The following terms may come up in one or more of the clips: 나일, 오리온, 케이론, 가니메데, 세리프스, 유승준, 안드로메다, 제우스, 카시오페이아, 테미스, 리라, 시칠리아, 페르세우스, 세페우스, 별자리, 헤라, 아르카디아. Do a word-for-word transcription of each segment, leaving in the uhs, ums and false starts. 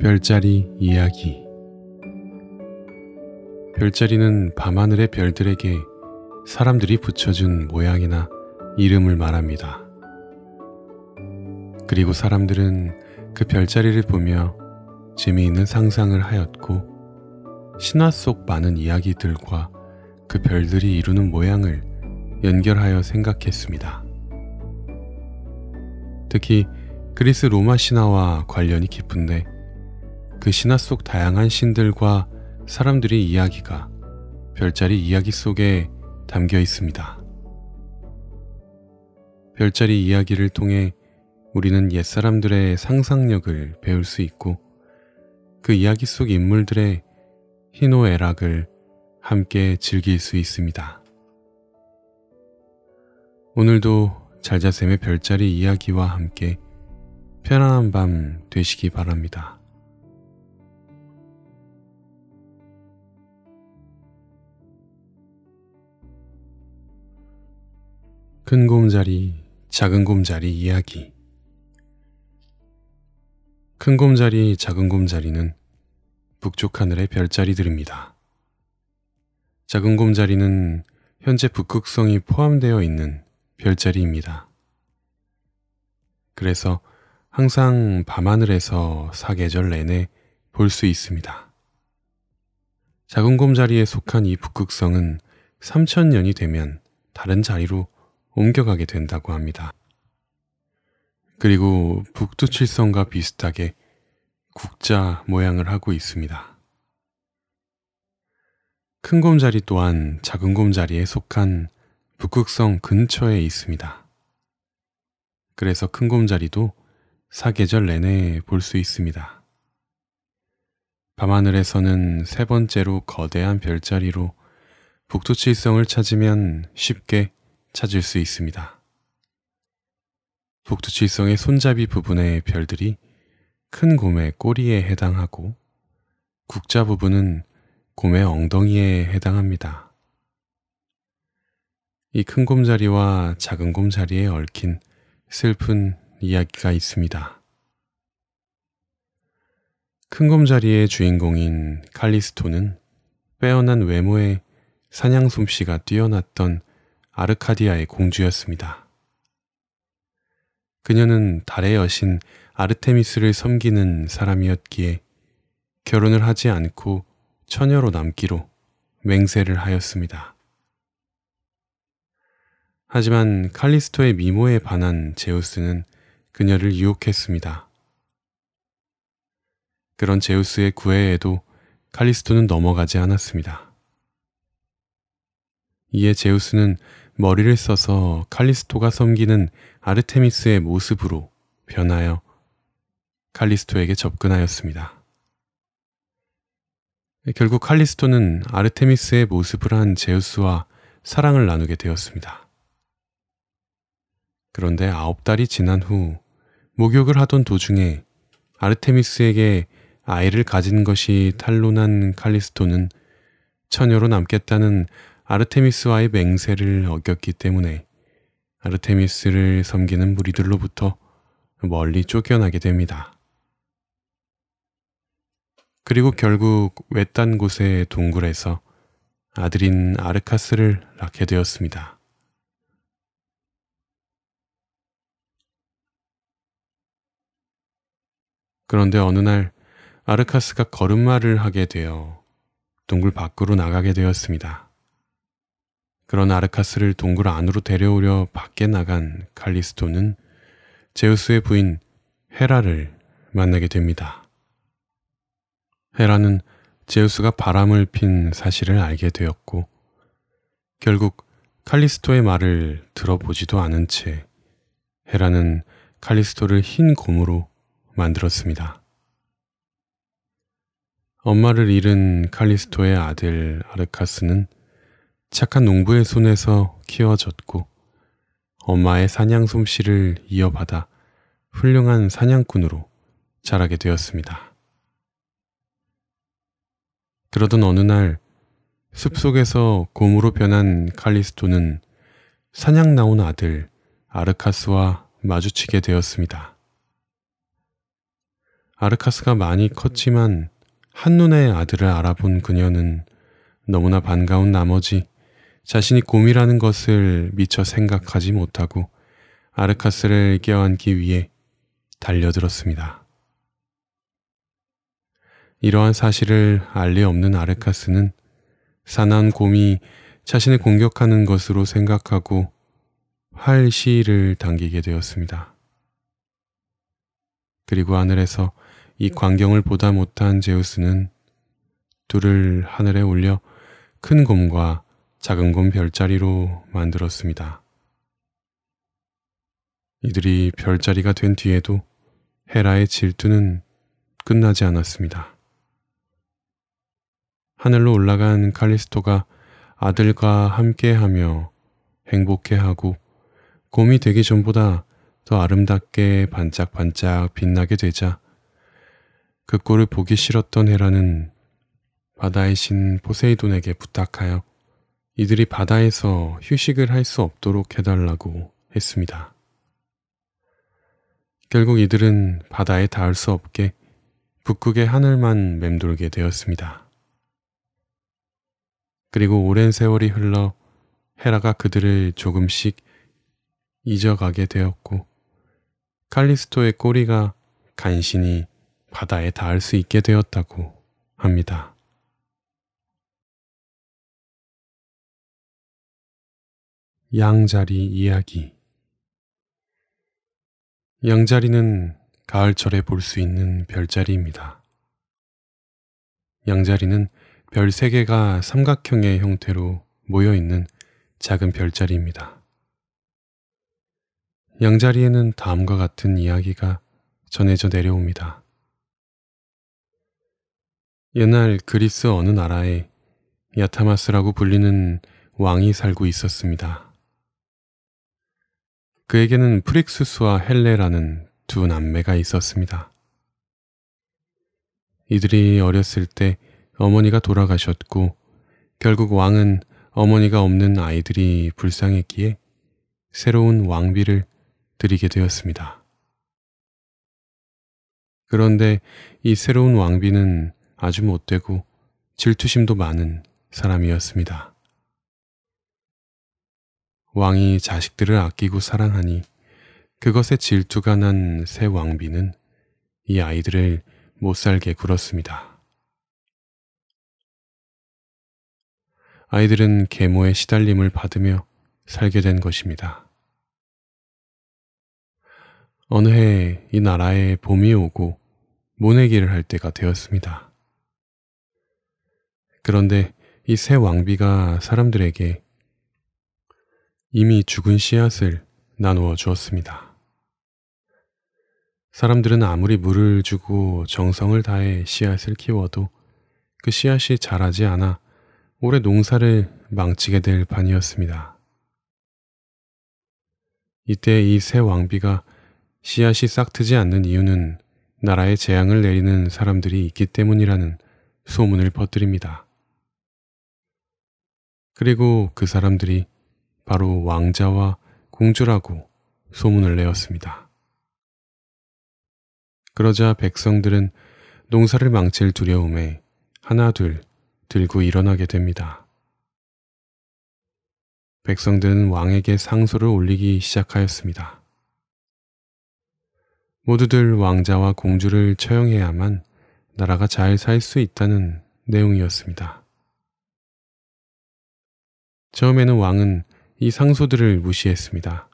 별자리 이야기. 별자리는 밤하늘의 별들에게 사람들이 붙여준 모양이나 이름을 말합니다. 그리고 사람들은 그 별자리를 보며 재미있는 상상을 하였고, 신화 속 많은 이야기들과 그 별들이 이루는 모양을 연결하여 생각했습니다. 특히 그리스 로마 신화와 관련이 깊은데, 그 신화 속 다양한 신들과 사람들의 이야기가 별자리 이야기 속에 담겨 있습니다. 별자리 이야기를 통해 우리는 옛사람들의 상상력을 배울 수 있고, 그 이야기 속 인물들의 희노애락을 함께 즐길 수 있습니다. 오늘도 잘자쌤의 별자리 이야기와 함께 편안한 밤 되시기 바랍니다. 큰 곰자리, 작은 곰자리 이야기. 큰 곰자리, 작은 곰자리는 북쪽 하늘의 별자리들입니다. 작은 곰자리는 현재 북극성이 포함되어 있는 별자리입니다. 그래서 항상 밤하늘에서 사계절 내내 볼 수 있습니다. 작은 곰자리에 속한 이 북극성은 삼천 년이 되면 다른 자리로 옮겨가게 된다고 합니다. 그리고 북두칠성과 비슷하게 국자 모양을 하고 있습니다. 큰 곰자리 또한 작은 곰자리에 속한 북극성 근처에 있습니다. 그래서 큰 곰자리도 사계절 내내 볼 수 있습니다. 밤하늘에서는 세 번째로 거대한 별자리로 북두칠성을 찾으면 쉽게 찾을 수 있습니다. 북두칠성의 손잡이 부분의 별들이 큰 곰의 꼬리에 해당하고, 국자 부분은 곰의 엉덩이에 해당합니다. 이 큰 곰자리와 작은 곰자리에 얽힌 슬픈 이야기가 있습니다. 큰 곰자리의 주인공인 칼리스토는 빼어난 외모에 사냥 솜씨가 뛰어났던 아르카디아의 공주였습니다. 그녀는 달의 여신 아르테미스를 섬기는 사람이었기에 결혼을 하지 않고 처녀로 남기로 맹세를 하였습니다. 하지만 칼리스토의 미모에 반한 제우스는 그녀를 유혹했습니다. 그런 제우스의 구애에도 칼리스토는 넘어가지 않았습니다. 이에 제우스는 머리를 써서 칼리스토가 섬기는 아르테미스의 모습으로 변하여 칼리스토에게 접근하였습니다. 결국 칼리스토는 아르테미스의 모습을 한 제우스와 사랑을 나누게 되었습니다. 그런데 아홉 달이 지난 후 목욕을 하던 도중에 아르테미스에게 아이를 가진 것이 탄로난 칼리스토는 처녀로 남겠다는 아르테미스와의 맹세를 어겼기 때문에 아르테미스를 섬기는 무리들로부터 멀리 쫓겨나게 됩니다. 그리고 결국 외딴 곳의 동굴에서 아들인 아르카스를 낳게 되었습니다. 그런데 어느 날 아르카스가 걸음마를 하게 되어 동굴 밖으로 나가게 되었습니다. 그런 아르카스를 동굴 안으로 데려오려 밖에 나간 칼리스토는 제우스의 부인 헤라를 만나게 됩니다. 헤라는 제우스가 바람을 핀 사실을 알게 되었고, 결국 칼리스토의 말을 들어보지도 않은 채 헤라는 칼리스토를 흰 곰으로 만들었습니다. 엄마를 잃은 칼리스토의 아들 아르카스는 착한 농부의 손에서 키워졌고, 엄마의 사냥 솜씨를 이어받아 훌륭한 사냥꾼으로 자라게 되었습니다. 그러던 어느 날 숲속에서 곰으로 변한 칼리스토는 사냥 나온 아들 아르카스와 마주치게 되었습니다. 아르카스가 많이 컸지만 한눈에 아들을 알아본 그녀는 너무나 반가운 나머지 자신이 곰이라는 것을 미처 생각하지 못하고 아르카스를 껴안기 위해 달려들었습니다. 이러한 사실을 알 리 없는 아르카스는 사나운 곰이 자신을 공격하는 것으로 생각하고 활 시위를 당기게 되었습니다. 그리고 하늘에서 이 광경을 보다 못한 제우스는 둘을 하늘에 올려 큰 곰과 작은 곰 별자리로 만들었습니다. 이들이 별자리가 된 뒤에도 헤라의 질투는 끝나지 않았습니다. 하늘로 올라간 칼리스토가 아들과 함께하며 행복해하고 곰이 되기 전보다 더 아름답게 반짝반짝 빛나게 되자 그 꼴을 보기 싫었던 헤라는 바다의 신 포세이돈에게 부탁하여 이들이 바다에서 휴식을 할 수 없도록 해달라고 했습니다. 결국 이들은 바다에 닿을 수 없게 북극의 하늘만 맴돌게 되었습니다. 그리고 오랜 세월이 흘러 헤라가 그들을 조금씩 잊어가게 되었고 칼리스토의 꼬리가 간신히 바다에 닿을 수 있게 되었다고 합니다. 양자리 이야기. 양자리는 가을철에 볼 수 있는 별자리입니다. 양자리는 별 세 개가 삼각형의 형태로 모여있는 작은 별자리입니다. 양자리에는 다음과 같은 이야기가 전해져 내려옵니다. 옛날 그리스 어느 나라에 야타마스라고 불리는 왕이 살고 있었습니다. 그에게는 프릭수스와 헬레라는 두 남매가 있었습니다. 이들이 어렸을 때 어머니가 돌아가셨고 결국 왕은 어머니가 없는 아이들이 불쌍했기에 새로운 왕비를 드리게 되었습니다. 그런데 이 새로운 왕비는 아주 못되고 질투심도 많은 사람이었습니다. 왕이 자식들을 아끼고 사랑하니 그것에 질투가 난 새 왕비는 이 아이들을 못살게 굴었습니다. 아이들은 계모의 시달림을 받으며 살게 된 것입니다. 어느 해 이 나라에 봄이 오고 모내기를 할 때가 되었습니다. 그런데 이 새 왕비가 사람들에게 이미 죽은 씨앗을 나누어 주었습니다. 사람들은 아무리 물을 주고 정성을 다해 씨앗을 키워도 그 씨앗이 자라지 않아 올해 농사를 망치게 될 판이었습니다. 이때 이 새 왕비가 씨앗이 싹트지 않는 이유는 나라에 재앙을 내리는 사람들이 있기 때문이라는 소문을 퍼뜨립니다. 그리고 그 사람들이 바로 왕자와 공주라고 소문을 내었습니다. 그러자 백성들은 농사를 망칠 두려움에 하나둘 들고 일어나게 됩니다. 백성들은 왕에게 상소를 올리기 시작하였습니다. 모두들 왕자와 공주를 처형해야만 나라가 잘 살 수 있다는 내용이었습니다. 처음에는 왕은 이 상소들을 무시했습니다.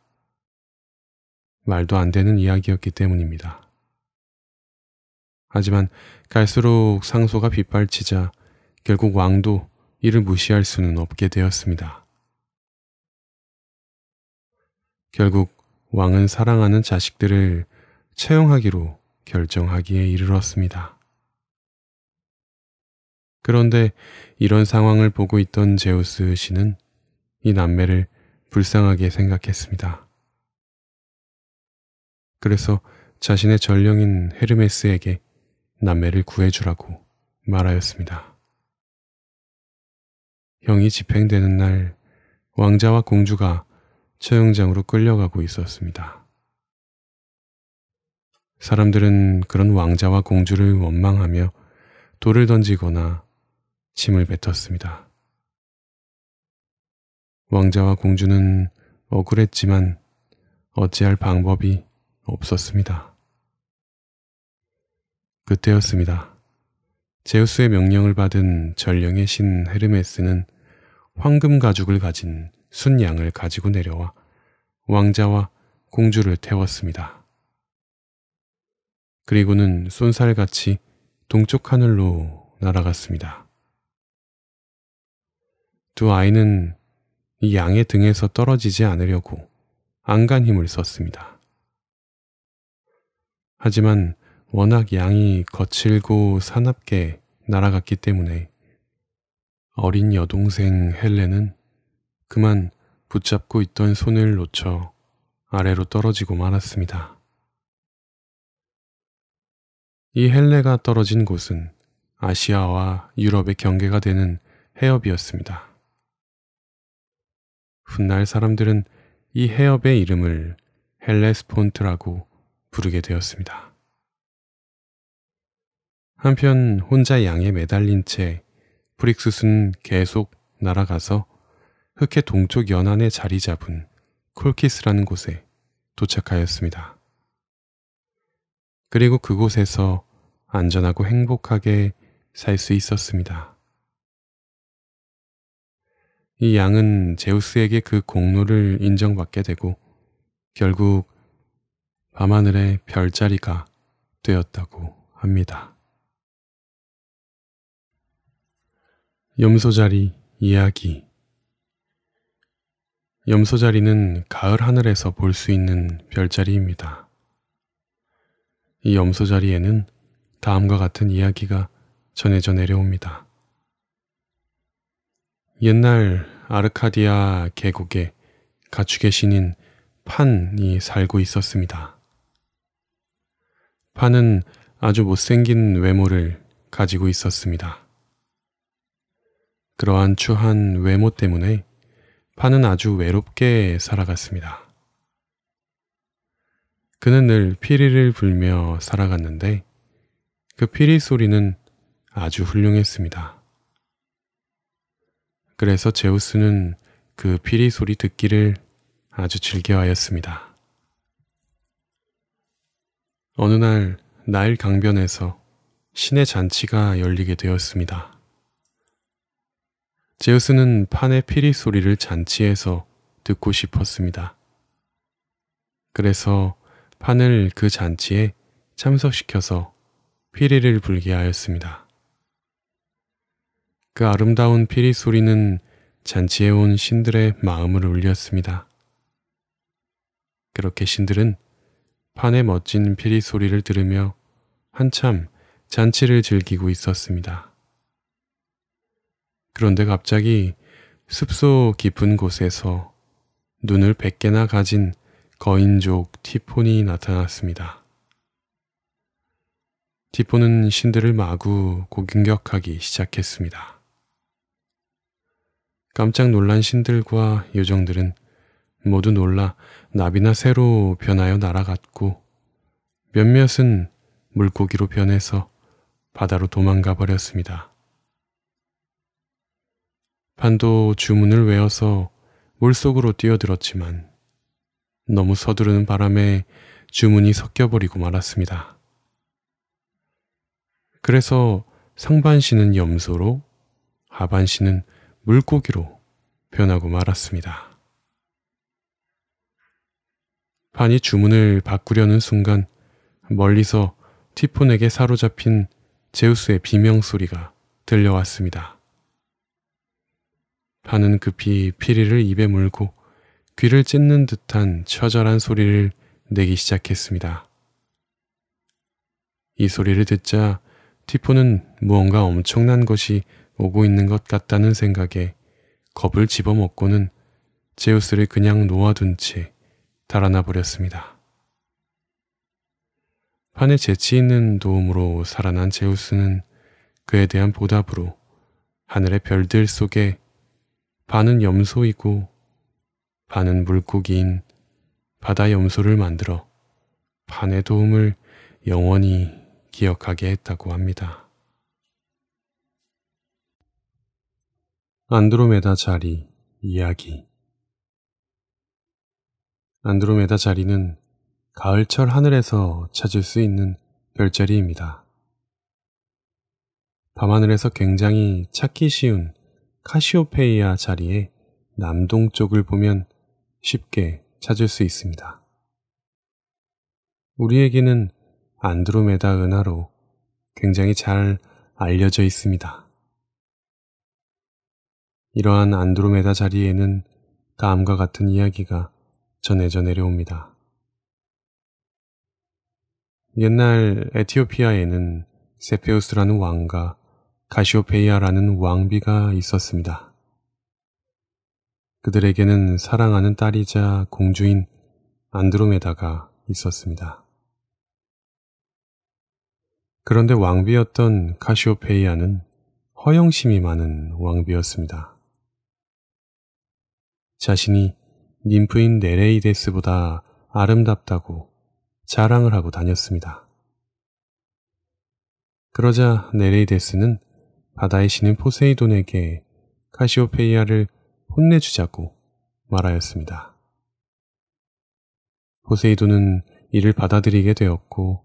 말도 안 되는 이야기였기 때문입니다. 하지만 갈수록 상소가 빗발치자 결국 왕도 이를 무시할 수는 없게 되었습니다. 결국 왕은 사랑하는 자식들을 채용하기로 결정하기에 이르렀습니다. 그런데 이런 상황을 보고 있던 제우스 신은 이 남매를 불쌍하게 생각했습니다. 그래서 자신의 전령인 헤르메스에게 남매를 구해주라고 말하였습니다. 형이 집행되는 날 왕자와 공주가 처형장으로 끌려가고 있었습니다. 사람들은 그런 왕자와 공주를 원망하며 돌을 던지거나 침을 뱉었습니다. 왕자와 공주는 억울했지만 어찌할 방법이 없었습니다. 그때였습니다. 제우스의 명령을 받은 전령의 신 헤르메스는 황금 가죽을 가진 순양을 가지고 내려와 왕자와 공주를 태웠습니다. 그리고는 쏜살같이 동쪽 하늘로 날아갔습니다. 두 아이는 이 양의 등에서 떨어지지 않으려고 안간 힘을 썼습니다. 하지만 워낙 양이 거칠고 사납게 날아갔기 때문에 어린 여동생 헬레는 그만 붙잡고 있던 손을 놓쳐 아래로 떨어지고 말았습니다. 이 헬레가 떨어진 곳은 아시아와 유럽의 경계가 되는 해협이었습니다. 훗날 사람들은 이 해협의 이름을 헬레스폰트라고 부르게 되었습니다. 한편 혼자 양에 매달린 채 프릭스스는 계속 날아가서 흑해 동쪽 연안에 자리 잡은 콜키스라는 곳에 도착하였습니다. 그리고 그곳에서 안전하고 행복하게 살 수 있었습니다. 이 양은 제우스에게 그 공로를 인정받게 되고 결국 밤하늘의 별자리가 되었다고 합니다. 염소자리 이야기. 염소자리는 가을 하늘에서 볼 수 있는 별자리입니다. 이 염소자리에는 다음과 같은 이야기가 전해져 내려옵니다. 옛날 아르카디아 계곡에 가축의 신인 판이 살고 있었습니다. 판은 아주 못생긴 외모를 가지고 있었습니다. 그러한 추한 외모 때문에 판은 아주 외롭게 살아갔습니다. 그는 늘 피리를 불며 살아갔는데 그 피리 소리는 아주 훌륭했습니다. 그래서 제우스는 그 피리 소리 듣기를 아주 즐겨하였습니다. 어느 날 나일 강변에서 신의 잔치가 열리게 되었습니다. 제우스는 판의 피리 소리를 잔치에서 듣고 싶었습니다. 그래서 판을 그 잔치에 참석시켜서 피리를 불게 하였습니다. 그 아름다운 피리 소리는 잔치에 온 신들의 마음을 울렸습니다. 그렇게 신들은 판의 멋진 피리 소리를 들으며 한참 잔치를 즐기고 있었습니다. 그런데 갑자기 숲소 깊은 곳에서 눈을 백 개나 가진 거인족 티폰이 나타났습니다. 티폰은 신들을 마구 공격하기 시작했습니다. 깜짝 놀란 신들과 요정들은 모두 놀라 나비나 새로 변하여 날아갔고 몇몇은 물고기로 변해서 바다로 도망가 버렸습니다. 판도 주문을 외워서 물속으로 뛰어들었지만 너무 서두르는 바람에 주문이 섞여버리고 말았습니다. 그래서 상반신은 염소로, 하반신은 물고기로 변하고 말았습니다. 판이 주문을 바꾸려는 순간 멀리서 티폰에게 사로잡힌 제우스의 비명소리가 들려왔습니다. 판은 급히 피리를 입에 물고 귀를 찢는 듯한 처절한 소리를 내기 시작했습니다. 이 소리를 듣자 티폰은 무언가 엄청난 것이 오고 있는 것 같다는 생각에 겁을 집어먹고는 제우스를 그냥 놓아둔 채 달아나 버렸습니다. 판의 재치 있는 도움으로 살아난 제우스는 그에 대한 보답으로 하늘의 별들 속에 반은 염소이고 반은 물고기인 바다 염소를 만들어 판의 도움을 영원히 기억하게 했다고 합니다. 안드로메다 자리 이야기. 안드로메다 자리는 가을철 하늘에서 찾을 수 있는 별자리입니다. 밤하늘에서 굉장히 찾기 쉬운 카시오페이아 자리의 남동쪽을 보면 쉽게 찾을 수 있습니다. 우리에게는 안드로메다 은하로 굉장히 잘 알려져 있습니다. 이러한 안드로메다 자리에는 다음과 같은 이야기가 전해져 내려옵니다. 옛날 에티오피아에는 세페우스라는 왕과 카시오페이아라는 왕비가 있었습니다. 그들에게는 사랑하는 딸이자 공주인 안드로메다가 있었습니다. 그런데 왕비였던 카시오페이아는 허영심이 많은 왕비였습니다. 자신이 님프인 네레이데스보다 아름답다고 자랑을 하고 다녔습니다. 그러자 네레이데스는 바다의 신인 포세이돈에게 카시오페이아를 혼내주자고 말하였습니다. 포세이돈은 이를 받아들이게 되었고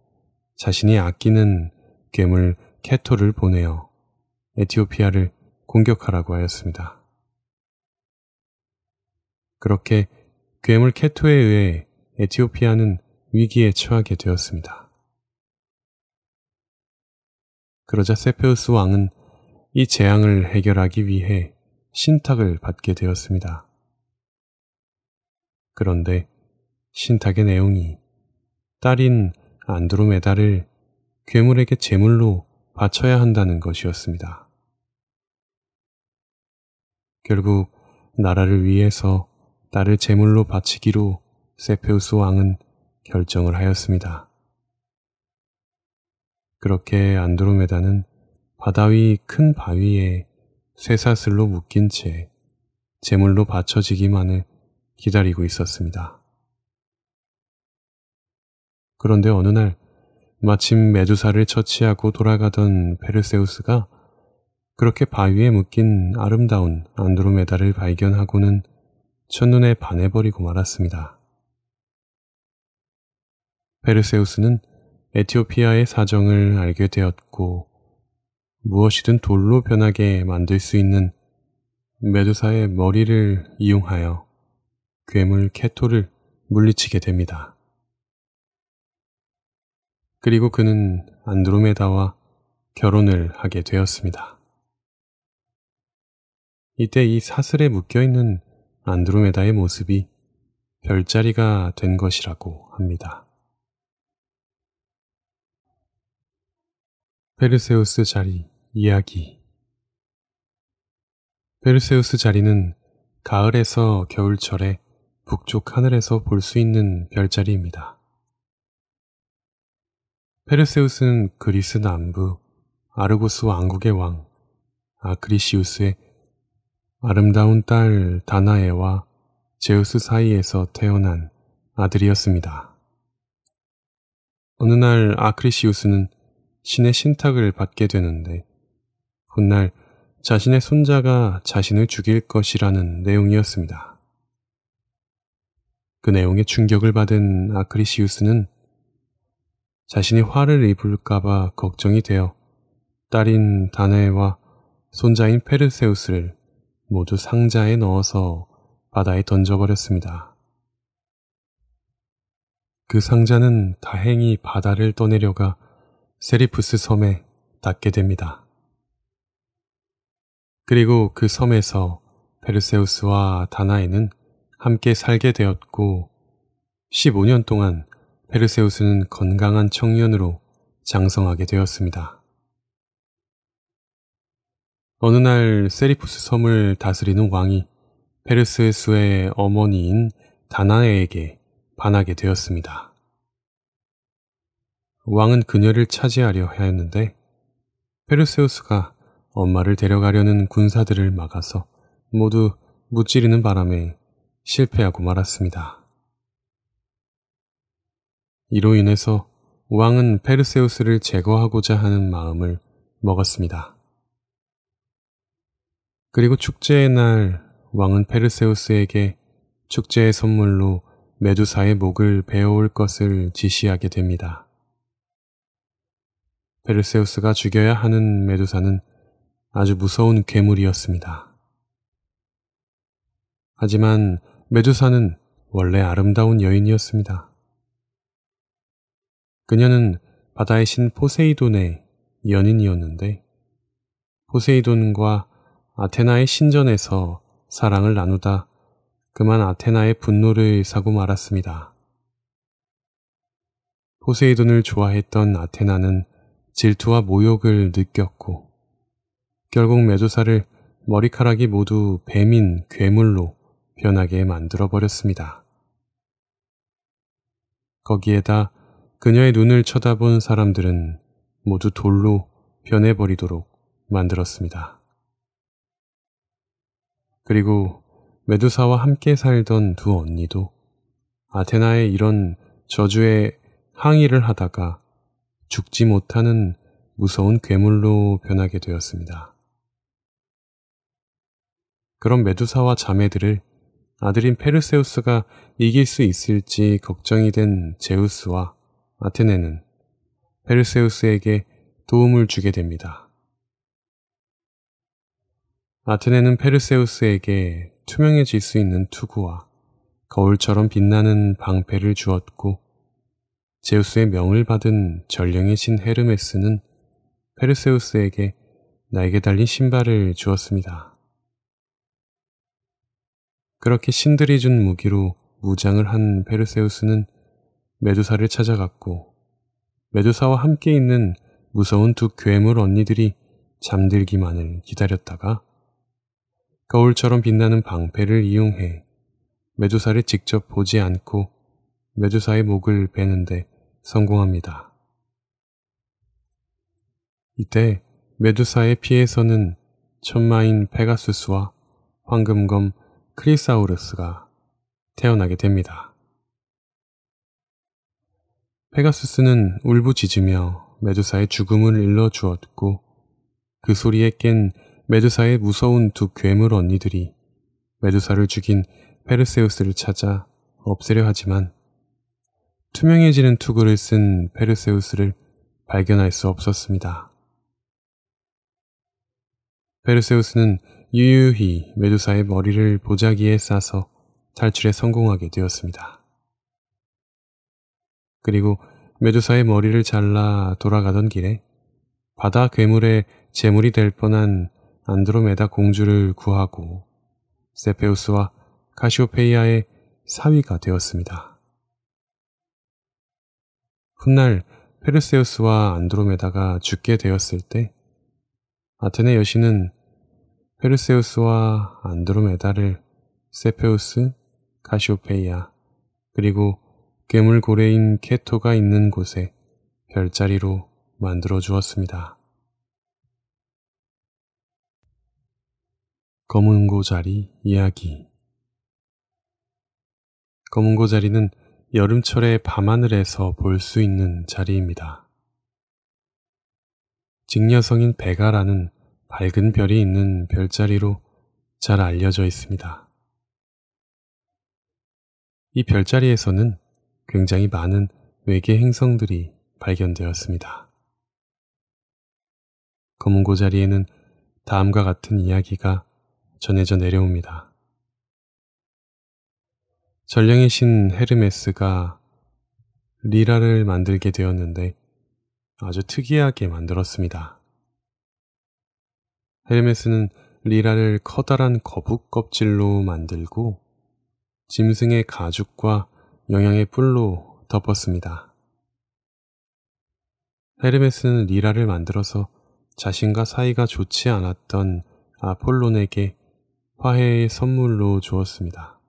자신이 아끼는 괴물 케토를 보내어 에티오피아를 공격하라고 하였습니다. 그렇게 괴물 케토에 의해 에티오피아는 위기에 처하게 되었습니다. 그러자 세페우스 왕은 이 재앙을 해결하기 위해 신탁을 받게 되었습니다. 그런데 신탁의 내용이 딸인 안드로메다를 괴물에게 제물로 바쳐야 한다는 것이었습니다. 결국 나라를 위해서 딸을 제물로 바치기로 세페우스 왕은 결정을 하였습니다. 그렇게 안드로메다는 바다 위 큰 바위에 쇠사슬로 묶인 채 제물로 바쳐지기만을 기다리고 있었습니다. 그런데 어느 날 마침 메두사를 처치하고 돌아가던 페르세우스가 그렇게 바위에 묶인 아름다운 안드로메다를 발견하고는 첫눈에 반해버리고 말았습니다. 페르세우스는 에티오피아의 사정을 알게 되었고 무엇이든 돌로 변하게 만들 수 있는 메두사의 머리를 이용하여 괴물 케토를 물리치게 됩니다. 그리고 그는 안드로메다와 결혼을 하게 되었습니다. 이때 이 사슬에 묶여있는 안드로메다의 모습이 별자리가 된 것이라고 합니다. 페르세우스 자리 이야기. 페르세우스 자리는 가을에서 겨울철에 북쪽 하늘에서 볼 수 있는 별자리입니다. 페르세우스는 그리스 남부 아르고스 왕국의 왕 아크리시우스의 아름다운 딸 다나에와 제우스 사이에서 태어난 아들이었습니다. 어느 날 아크리시우스는 신의 신탁을 받게 되는데 훗날 자신의 손자가 자신을 죽일 것이라는 내용이었습니다. 그 내용에 충격을 받은 아크리시우스는 자신이 화를 입을까봐 걱정이 되어 딸인 다나에와 손자인 페르세우스를 모두 상자에 넣어서 바다에 던져버렸습니다. 그 상자는 다행히 바다를 떠내려가 세리프스 섬에 닿게 됩니다. 그리고 그 섬에서 페르세우스와 다나에는 함께 살게 되었고 십오 년 동안 페르세우스는 건강한 청년으로 장성하게 되었습니다. 어느 날 세리프스 섬을 다스리는 왕이 페르세우스의 어머니인 다나에에게 반하게 되었습니다. 왕은 그녀를 차지하려 하였는데 페르세우스가 엄마를 데려가려는 군사들을 막아서 모두 무찌르는 바람에 실패하고 말았습니다. 이로 인해서 왕은 페르세우스를 제거하고자 하는 마음을 먹었습니다. 그리고 축제의 날 왕은 페르세우스에게 축제의 선물로 메두사의 목을 베어올 것을 지시하게 됩니다. 페르세우스가 죽여야 하는 메두사는 아주 무서운 괴물이었습니다. 하지만 메두사는 원래 아름다운 여인이었습니다. 그녀는 바다의 신 포세이돈의 연인이었는데 포세이돈과 아테나의 신전에서 사랑을 나누다 그만 아테나의 분노를 사고 말았습니다. 포세이돈을 좋아했던 아테나는 질투와 모욕을 느꼈고 결국 메두사를 머리카락이 모두 뱀인 괴물로 변하게 만들어버렸습니다. 거기에다 그녀의 눈을 쳐다본 사람들은 모두 돌로 변해버리도록 만들었습니다. 그리고 메두사와 함께 살던 두 언니도 아테나의 이런 저주에 항의를 하다가 죽지 못하는 무서운 괴물로 변하게 되었습니다. 그런 메두사와 자매들을 아들인 페르세우스가 이길 수 있을지 걱정이 된 제우스와 아테네는 페르세우스에게 도움을 주게 됩니다. 아테네는 페르세우스에게 투명해질 수 있는 투구와 거울처럼 빛나는 방패를 주었고 제우스의 명을 받은 전령의 신 헤르메스는 페르세우스에게 날개 달린 신발을 주었습니다. 그렇게 신들이 준 무기로 무장을 한 페르세우스는 메두사를 찾아갔고 메두사와 함께 있는 무서운 두 괴물 언니들이 잠들기만을 기다렸다가 거울처럼 빛나는 방패를 이용해 메두사를 직접 보지 않고 메두사의 목을 베는데 성공합니다. 이때 메두사의 피에서는 천마인 페가수스와 황금검 크리사우루스가 태어나게 됩니다. 페가수스는 울부짖으며 메두사의 죽음을 일러주었고 그 소리에 깬 메두사의 무서운 두 괴물 언니들이 메두사를 죽인 페르세우스를 찾아 없애려 하지만 투명해지는 투구를 쓴 페르세우스를 발견할 수 없었습니다. 페르세우스는 유유히 메두사의 머리를 보자기에 싸서 탈출에 성공하게 되었습니다. 그리고 메두사의 머리를 잘라 돌아가던 길에 바다 괴물의 제물이 될 뻔한 안드로메다 공주를 구하고 세페우스와 카시오페이아의 사위가 되었습니다. 훗날 페르세우스와 안드로메다가 죽게 되었을 때 아테네 여신은 페르세우스와 안드로메다를 세페우스, 카시오페이아 그리고 괴물 고래인 케토가 있는 곳에 별자리로 만들어 주었습니다. 검은 고자리 이야기. 검은 고자리는 여름철에 밤하늘에서 볼 수 있는 자리입니다. 직녀성인 베가라는 밝은 별이 있는 별자리로 잘 알려져 있습니다. 이 별자리에서는 굉장히 많은 외계 행성들이 발견되었습니다. 검은 고자리에는 다음과 같은 이야기가 전해져 내려옵니다. 전령의 신 헤르메스가 리라를 만들게 되었는데 아주 특이하게 만들었습니다. 헤르메스는 리라를 커다란 거북 껍질로 만들고 짐승의 가죽과 영양의 뿔로 덮었습니다. 헤르메스는 리라를 만들어서 자신과 사이가 좋지 않았던 아폴론에게 화해의 선물로 주었습니다.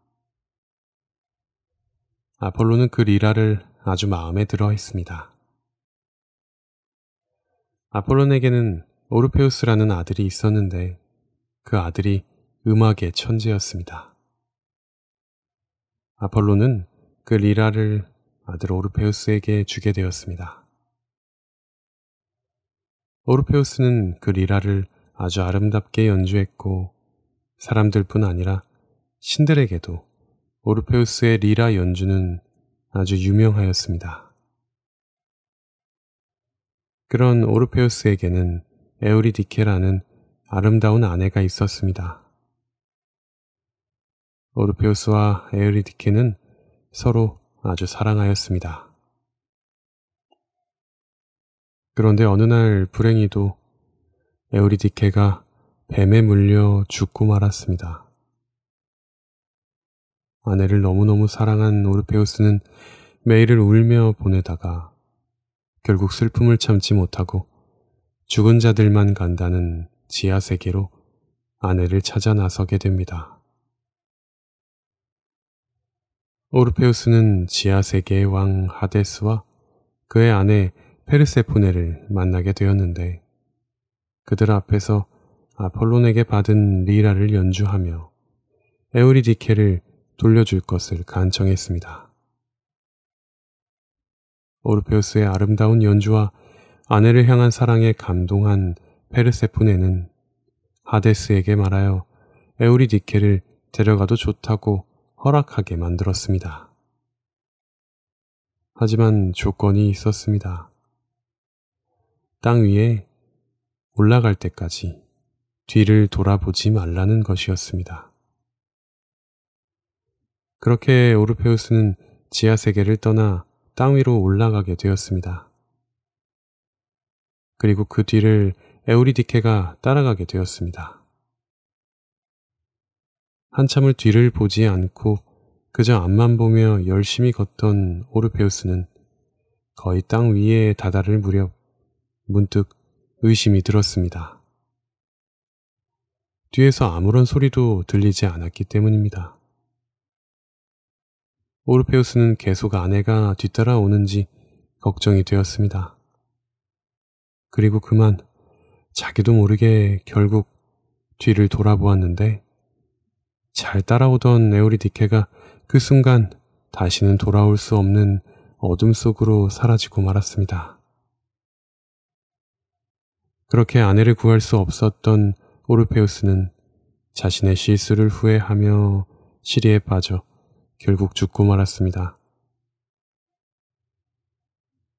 아폴론은 그 리라를 아주 마음에 들어 했습니다. 아폴론에게는 오르페우스라는 아들이 있었는데 그 아들이 음악의 천재였습니다. 아폴론은 그 리라를 아들 오르페우스에게 주게 되었습니다. 오르페우스는 그 리라를 아주 아름답게 연주했고 사람들뿐 아니라 신들에게도 오르페우스의 리라 연주는 아주 유명하였습니다. 그런 오르페우스에게는 에우리디케라는 아름다운 아내가 있었습니다. 오르페우스와 에우리디케는 서로 아주 사랑하였습니다. 그런데 어느 날 불행히도 에우리디케가 뱀에 물려 죽고 말았습니다. 아내를 너무너무 사랑한 오르페우스는 매일을 울며 보내다가 결국 슬픔을 참지 못하고 죽은 자들만 간다는 지하세계로 아내를 찾아 나서게 됩니다. 오르페우스는 지하세계의 왕 하데스와 그의 아내 페르세포네를 만나게 되었는데 그들 앞에서 아폴론에게 받은 리라를 연주하며 에우리디케를 돌려줄 것을 간청했습니다. 오르페우스의 아름다운 연주와 아내를 향한 사랑에 감동한 페르세포네는 하데스에게 말하여 에우리디케를 데려가도 좋다고 허락하게 만들었습니다. 하지만 조건이 있었습니다. 땅 위에 올라갈 때까지 뒤를 돌아보지 말라는 것이었습니다. 그렇게 오르페우스는 지하세계를 떠나 땅 위로 올라가게 되었습니다. 그리고 그 뒤를 에우리디케가 따라가게 되었습니다. 한참을 뒤를 보지 않고 그저 앞만 보며 열심히 걷던 오르페우스는 거의 땅 위에 다다를 무렵 문득 의심이 들었습니다. 뒤에서 아무런 소리도 들리지 않았기 때문입니다. 오르페우스는 계속 아내가 뒤따라 오는지 걱정이 되었습니다. 그리고 그만 자기도 모르게 결국 뒤를 돌아보았는데 잘 따라오던 에우리디케가 그 순간 다시는 돌아올 수 없는 어둠 속으로 사라지고 말았습니다. 그렇게 아내를 구할 수 없었던 오르페우스는 자신의 실수를 후회하며 시리에 빠져 결국 죽고 말았습니다.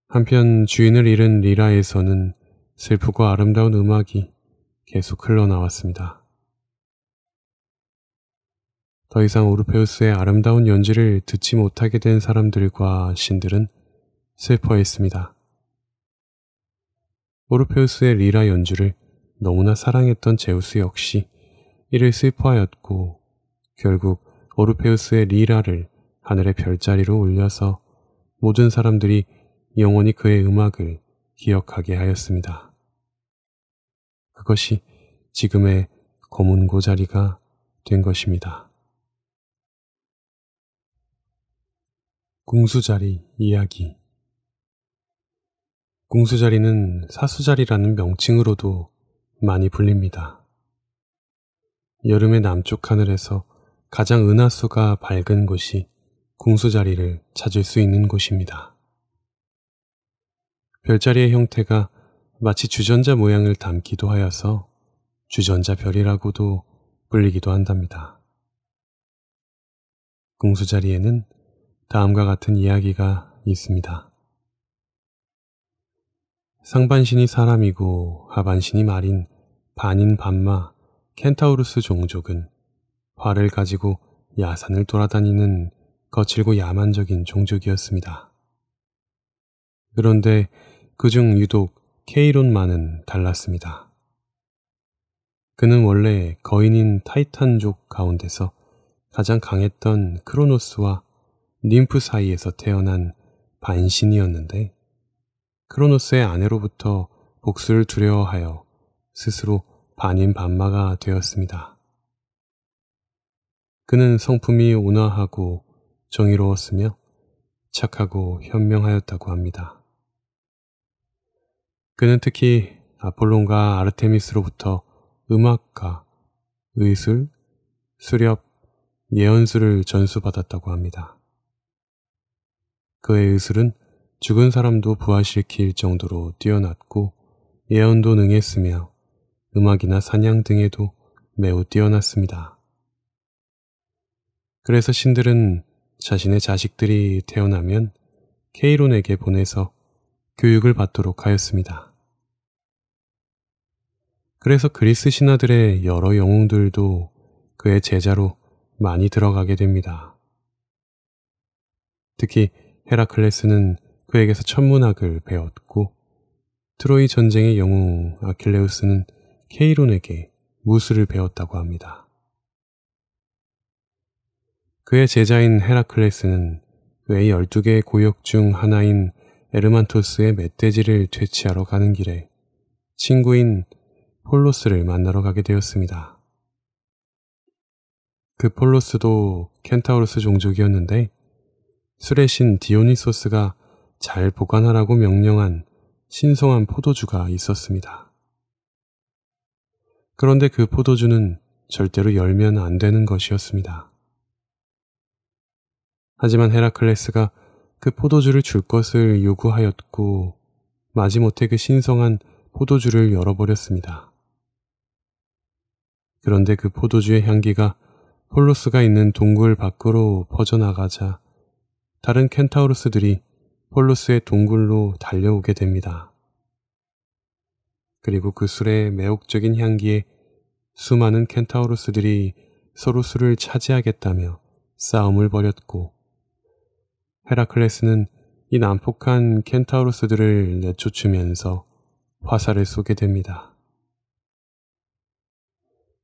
한편 주인을 잃은 리라에서는 슬프고 아름다운 음악이 계속 흘러나왔습니다. 더 이상 오르페우스의 아름다운 연주를 듣지 못하게 된 사람들과 신들은 슬퍼했습니다. 오르페우스의 리라 연주를 너무나 사랑했던 제우스 역시 이를 슬퍼하였고 결국 오르페우스의 리라를 하늘의 별자리로 올려서 모든 사람들이 영원히 그의 음악을 기억하게 하였습니다. 그것이 지금의 검은 고자리가 된 것입니다. 궁수자리 이야기. 궁수자리는 사수자리라는 명칭으로도 많이 불립니다. 여름의 남쪽 하늘에서 가장 은하수가 밝은 곳이 궁수자리를 찾을 수 있는 곳입니다. 별자리의 형태가 마치 주전자 모양을 담기도 하여서 주전자 별이라고도 불리기도 한답니다. 궁수자리에는 다음과 같은 이야기가 있습니다. 상반신이 사람이고 하반신이 말인 반인 반마 켄타우루스 종족은 활을 가지고 야산을 돌아다니는 거칠고 야만적인 종족이었습니다. 그런데 그중 유독 케이론만은 달랐습니다. 그는 원래 거인인 타이탄족 가운데서 가장 강했던 크로노스와 님프 사이에서 태어난 반신이었는데 크로노스의 아내로부터 복수를 두려워하여 스스로 반인 반마가 되었습니다. 그는 성품이 온화하고 정의로웠으며 착하고 현명하였다고 합니다. 그는 특히 아폴론과 아르테미스로부터 음악과 의술, 수렵, 예언술을 전수받았다고 합니다. 그의 의술은 죽은 사람도 부활시킬 정도로 뛰어났고 예언도 능했으며 음악이나 사냥 등에도 매우 뛰어났습니다. 그래서 신들은 자신의 자식들이 태어나면 케이론에게 보내서 교육을 받도록 하였습니다. 그래서 그리스 신하들의 여러 영웅들도 그의 제자로 많이 들어가게 됩니다. 특히 헤라클레스는 그에게서 천문학을 배웠고 트로이 전쟁의 영웅 아킬레우스는 케이론에게 무술을 배웠다고 합니다. 그의 제자인 헤라클레스는 그의 열두 개의 고역 중 하나인 에르만토스의 멧돼지를 퇴치하러 가는 길에 친구인 폴로스를 만나러 가게 되었습니다. 그 폴로스도 켄타우로스 종족이었는데 술의 신 디오니소스가 잘 보관하라고 명령한 신성한 포도주가 있었습니다. 그런데 그 포도주는 절대로 열면 안 되는 것이었습니다. 하지만 헤라클레스가 그 포도주를 줄 것을 요구하였고 마지못해 그 신성한 포도주를 열어버렸습니다. 그런데 그 포도주의 향기가 폴로스가 있는 동굴 밖으로 퍼져나가자 다른 켄타우로스들이 폴로스의 동굴로 달려오게 됩니다. 그리고 그 술의 매혹적인 향기에 수많은 켄타우로스들이 서로 술을 차지하겠다며 싸움을 벌였고 헤라클레스는 이 난폭한 켄타우로스들을 내쫓으면서 화살을 쏘게 됩니다.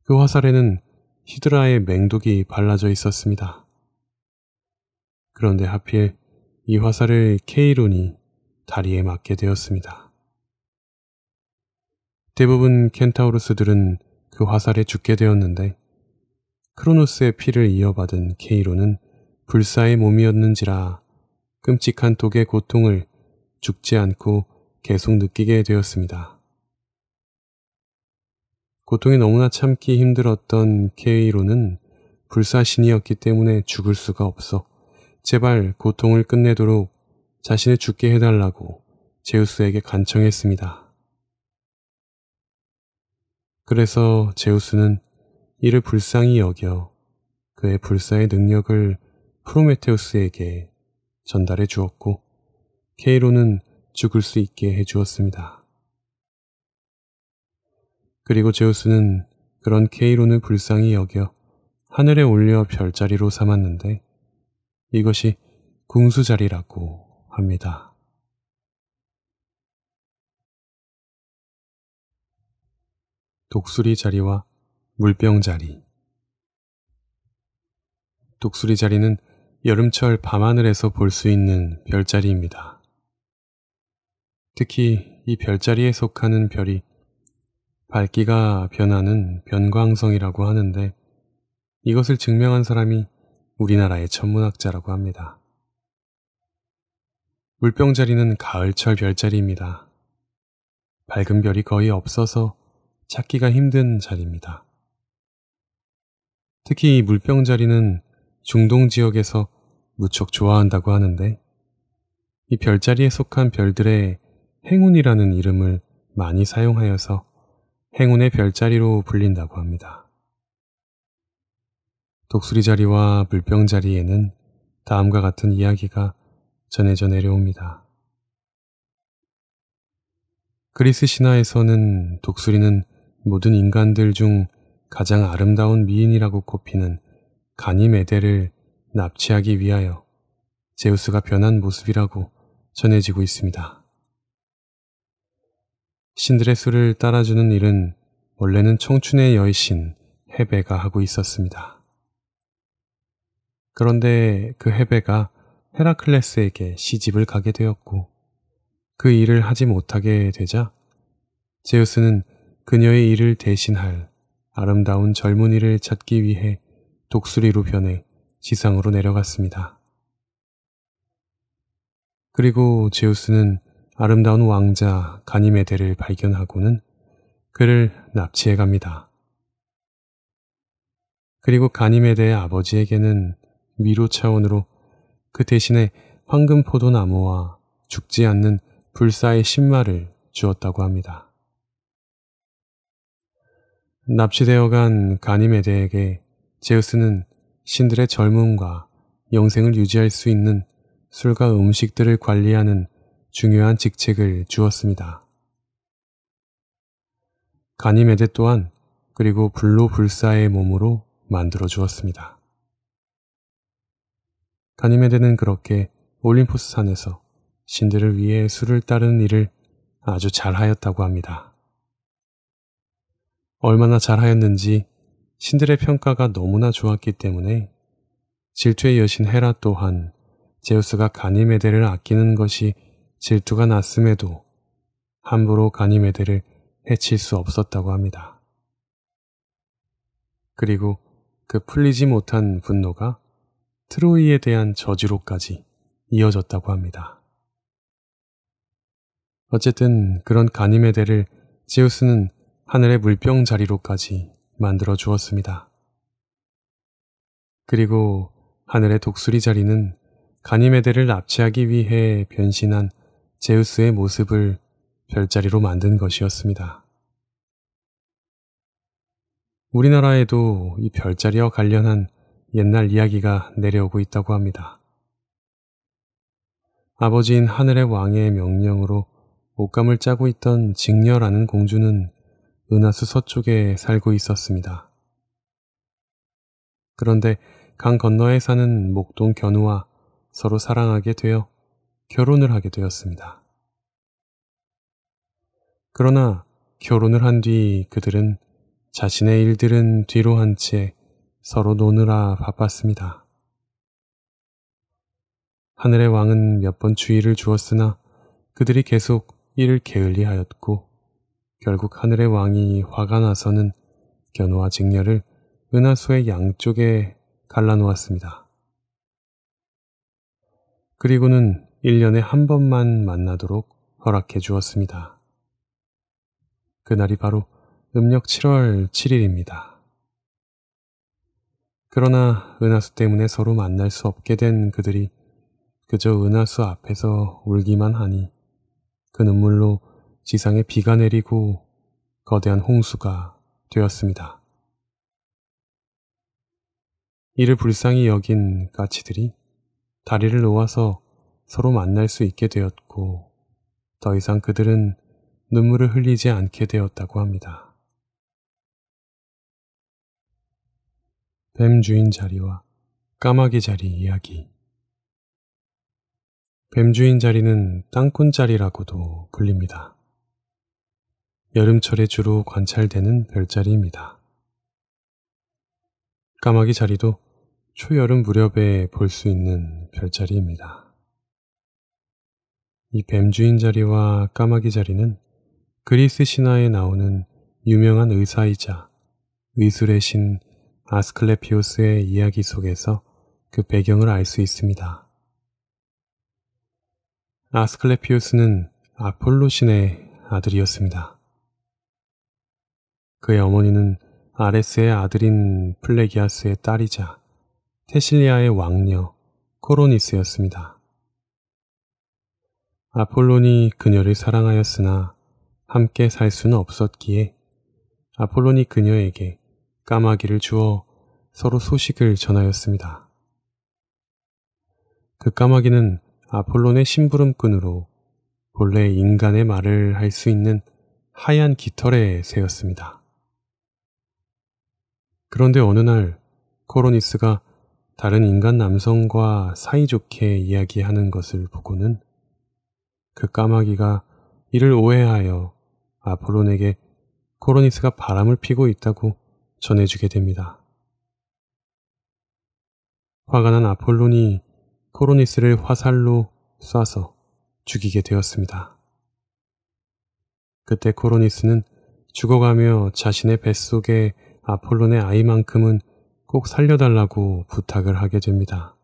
그 화살에는 히드라의 맹독이 발라져 있었습니다. 그런데 하필 이 화살을 케이론이 다리에 맞게 되었습니다. 대부분 켄타우로스들은 그 화살에 죽게 되었는데 크로노스의 피를 이어받은 케이론은 불사의 몸이었는지라 끔찍한 독의 고통을 죽지 않고 계속 느끼게 되었습니다. 고통이 너무나 참기 힘들었던 케이론은 불사신이었기 때문에 죽을 수가 없어 제발 고통을 끝내도록 자신을 죽게 해달라고 제우스에게 간청했습니다. 그래서 제우스는 이를 불쌍히 여겨 그의 불사의 능력을 프로메테우스에게 전달해 주었고 케이론은 죽을 수 있게 해주었습니다. 그리고 제우스는 그런 케이론을 불쌍히 여겨 하늘에 올려 별자리로 삼았는데 이것이 궁수자리라고 합니다. 독수리 자리와 물병 자리. 독수리 자리는 여름철 밤하늘에서 볼 수 있는 별자리입니다. 특히 이 별자리에 속하는 별이 밝기가 변하는 변광성이라고 하는데 이것을 증명한 사람이 우리나라의 천문학자라고 합니다. 물병자리는 가을철 별자리입니다. 밝은 별이 거의 없어서 찾기가 힘든 자리입니다. 특히 이 물병자리는 중동 지역에서 무척 좋아한다고 하는데 이 별자리에 속한 별들의 행운이라는 이름을 많이 사용하여서 행운의 별자리로 불린다고 합니다. 독수리 자리와 물병 자리에는 다음과 같은 이야기가 전해져 내려옵니다. 그리스 신화에서는 독수리는 모든 인간들 중 가장 아름다운 미인이라고 꼽히는 가니메데를 납치하기 위하여 제우스가 변한 모습이라고 전해지고 있습니다. 신들의 수를 따라주는 일은 원래는 청춘의 여신 헤베가 하고 있었습니다. 그런데 그 헤베가 헤라클레스에게 시집을 가게 되었고 그 일을 하지 못하게 되자 제우스는 그녀의 일을 대신할 아름다운 젊은이를 찾기 위해 독수리로 변해 지상으로 내려갔습니다. 그리고 제우스는 아름다운 왕자 가니메데를 발견하고는 그를 납치해 갑니다. 그리고 가니메데의 아버지에게는 위로 차원으로 그 대신에 황금 포도나무와 죽지 않는 불사의 신마를 주었다고 합니다. 납치되어 간 가니메데에게 제우스는 신들의 젊음과 영생을 유지할 수 있는 술과 음식들을 관리하는 중요한 직책을 주었습니다. 가니메데 또한 그리고 불로 불사의 몸으로 만들어 주었습니다. 가니메데는 그렇게 올림포스 산에서 신들을 위해 술을 따르는 일을 아주 잘하였다고 합니다. 얼마나 잘하였는지 신들의 평가가 너무나 좋았기 때문에 질투의 여신 헤라 또한 제우스가 가니메데를 아끼는 것이 질투가 났음에도 함부로 가니메데를 해칠 수 없었다고 합니다. 그리고 그 풀리지 못한 분노가 트로이에 대한 저지로까지 이어졌다고 합니다. 어쨌든 그런 가니메데를 제우스는 하늘의 물병 자리로까지 만들어 주었습니다. 그리고 하늘의 독수리 자리는 가니메데를 납치하기 위해 변신한 제우스의 모습을 별자리로 만든 것이었습니다. 우리나라에도 이 별자리와 관련한 옛날 이야기가 내려오고 있다고 합니다. 아버지인 하늘의 왕의 명령으로 옷감을 짜고 있던 직녀라는 공주는 은하수 서쪽에 살고 있었습니다. 그런데 강 건너에 사는 목동 견우와 서로 사랑하게 되어 결혼을 하게 되었습니다. 그러나 결혼을 한 뒤 그들은 자신의 일들은 뒤로 한 채 서로 노느라 바빴습니다. 하늘의 왕은 몇 번 주의를 주었으나 그들이 계속 이를 게을리하였고 결국 하늘의 왕이 화가 나서는 견우와 직녀를 은하수의 양쪽에 갈라놓았습니다. 그리고는 일 년에 한 번만 만나도록 허락해 주었습니다. 그날이 바로 음력 칠월 칠일입니다. 그러나 은하수 때문에 서로 만날 수 없게 된 그들이 그저 은하수 앞에서 울기만 하니 그 눈물로 지상에 비가 내리고 거대한 홍수가 되었습니다. 이를 불쌍히 여긴 까치들이 다리를 놓아서 서로 만날 수 있게 되었고 더 이상 그들은 눈물을 흘리지 않게 되었다고 합니다. 뱀 주인 자리와 까마귀 자리 이야기. 뱀 주인 자리는 땅꾼 자리라고도 불립니다. 여름철에 주로 관찰되는 별자리입니다. 까마귀 자리도 초여름 무렵에 볼 수 있는 별자리입니다. 이 뱀주인 자리와 까마귀 자리는 그리스 신화에 나오는 유명한 의사이자 의술의 신 아스클레피오스의 이야기 속에서 그 배경을 알 수 있습니다. 아스클레피오스는 아폴로 신의 아들이었습니다. 그의 어머니는 아레스의 아들인 플레기아스의 딸이자 테실리아의 왕녀 코로니스였습니다. 아폴론이 그녀를 사랑하였으나 함께 살 수는 없었기에 아폴론이 그녀에게 까마귀를 주어 서로 소식을 전하였습니다. 그 까마귀는 아폴론의 심부름꾼으로 본래 인간의 말을 할 수 있는 하얀 깃털의 새였습니다. 그런데 어느 날 코로니스가 다른 인간 남성과 사이좋게 이야기하는 것을 보고는 그 까마귀가 이를 오해하여 아폴론에게 코로니스가 바람을 피고 있다고 전해주게 됩니다. 화가 난 아폴론이 코로니스를 화살로 쏴서 죽이게 되었습니다. 그때 코로니스는 죽어가며 자신의 뱃속에 아폴론의 아이만큼은 꼭 살려달라고 부탁을 하게 됩니다.